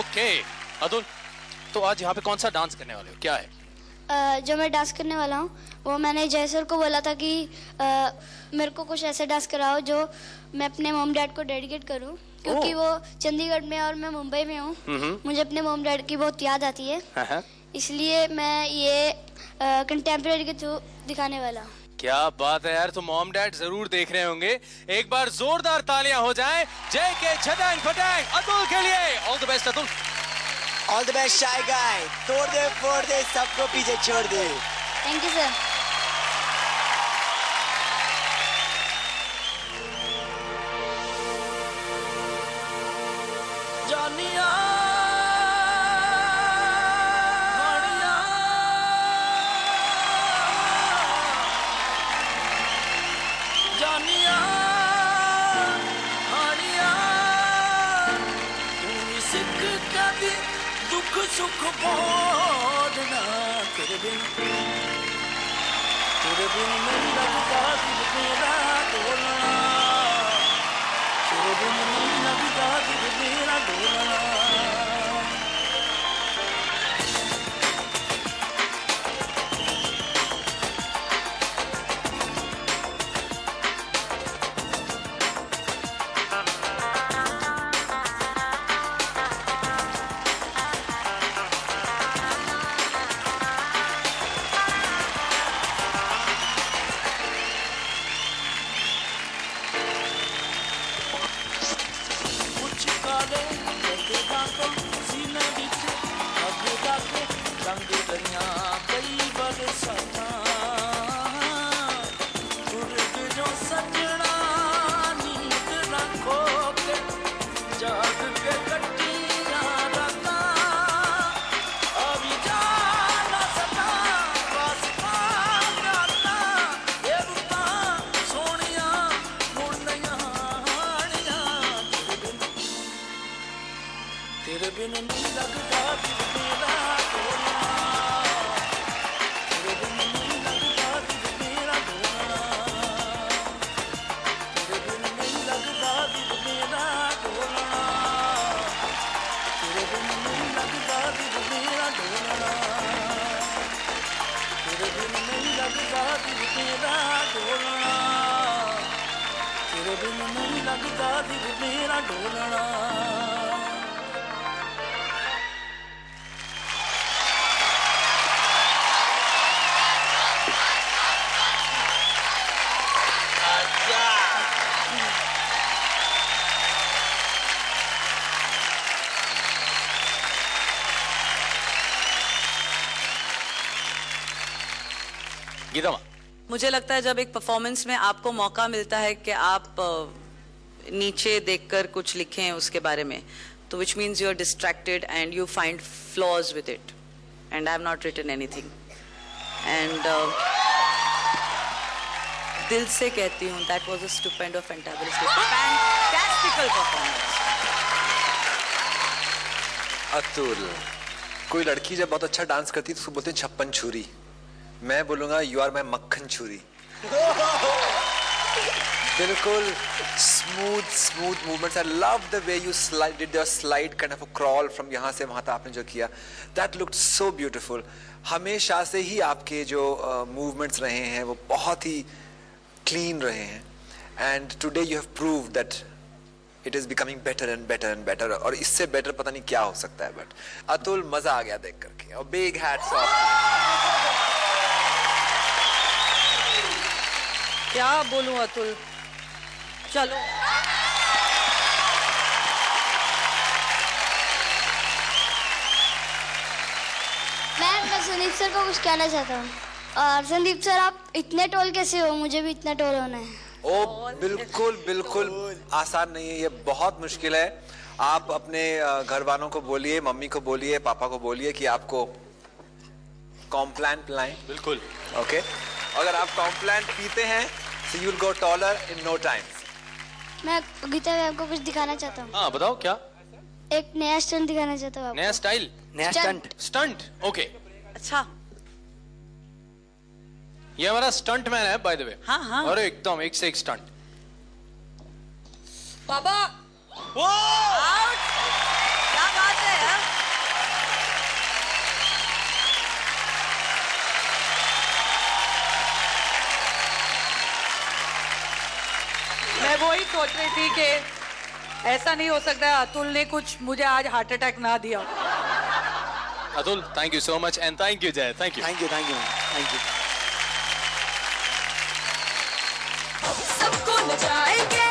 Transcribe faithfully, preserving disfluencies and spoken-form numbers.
Okay, Atul, तो आज यहाँ पे कौन सा डांस करने वाले हो? क्या है? Uh, जो मैं डांस करने वाला हूँ, वो मैंने जय सर को बोला था कि uh, मेरे को कुछ ऐसे डांस कराओ जो मैं अपने मॉम डैड को डेडिकेट करूँ, क्योंकि oh. वो चंडीगढ़ में और मैं मुंबई में हूँ. uh -huh. मुझे अपने मॉम डैड की बहुत याद आती है. uh -huh. इसलिए मैं ये कंटेम्प्रेरी uh, के थ्रू दिखाने वाला हूँ. क्या बात है यार, तो मॉम डैड जरूर देख रहे होंगे. एक बार जोरदार तालियां हो जाएं जय के झटंग फटंग अतुल के लिए. All the best Atul. All the best shy guy. तोड़ दे फोड़ दे सबको पीछे छोड़ दे. Thank you sir. गीता माँ, मुझे लगता है जब एक परफॉर्मेंस में आपको मौका मिलता है कि आप नीचे देखकर कुछ लिखें उसके बारे में, तो which means you are distracted and you find flaws with it, and I have not written anything. And दिल से कहती हूँ, that was a stupendous, fantastic, fantastical performance. Atul, कोई लड़की जब बहुत अच्छा डांस करती है तो उसको बोलते हैं छप्पन छुरी. मैं बोलूँगा you are my मक्खन छुरी. बिल्कुल smooth smooth movements. I love the way you slide, did your slide kind of a crawl from यहाँ से वहाँ तक आपने जो किया. That looked so beautiful. हमेशा से ही आपके जो movements रहे हैं वो बहुत ही clean रहे हैं. And today you have proved that it is becoming better and better and better. और इससे better पता नहीं क्या हो सकता है. But अतुल मजा आ गया देख करके. और big hats off. क्या बोलूं अतुल, चलो मैं मैं संदीप सर को कुछ कहना चाहता हूँ. और संदीप सर आप इतने टोल कैसे हो, मुझे भी इतना टोल होना है. ओ बिल्कुल बिल्कुल आसान नहीं है, ये बहुत मुश्किल है. आप अपने घर वालों को बोलिए, मम्मी को बोलिए, पापा को बोलिए कि आपको कॉम्प्लान पिलाएं. बिल्कुल ओके. अगर आप कॉम्प्लान पीते हैं so you'll go taller in no time. मैं गीता मैं आपको कुछ दिखाना चाहता हूँ. हाँ बताओ क्या. एक नया स्टंट दिखाना चाहता हूँ आपको. नया स्टाइल, नया स्टंट. Stunt okay. अच्छा ये हमारा स्टंट मैन है बाय द वे. हाँ हाँ. अरे एकदम एक से एक स्टंट. बाबा वो आउट. क्या बात है यार. मैं वो ही सोच रही थी कि ऐसा नहीं हो सकता अतुल ने कुछ मुझे आज हार्ट अटैक ना दिया। Atul, thank you so much and thank you Jay, thank you. Thank you, thank you, thank you. सबको नचाएंगे